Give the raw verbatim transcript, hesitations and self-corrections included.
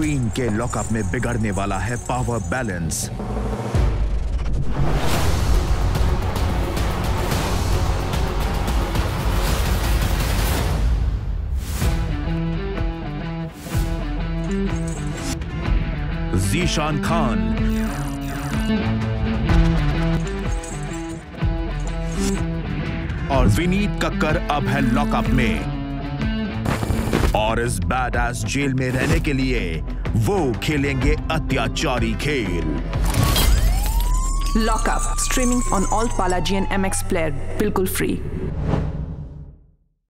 Queen के lockup में बिगड़ने वाला है पावर बैलेंस। ज़ीशान खान और विनीत कक्कर अब है लॉकअप में, और इस बैड-एस जेल में रहने के लिए वो खेलेंगे अत्याचारी खेल। Lockup streaming on ALT Balaji and M X player बिल्कुल फ्री।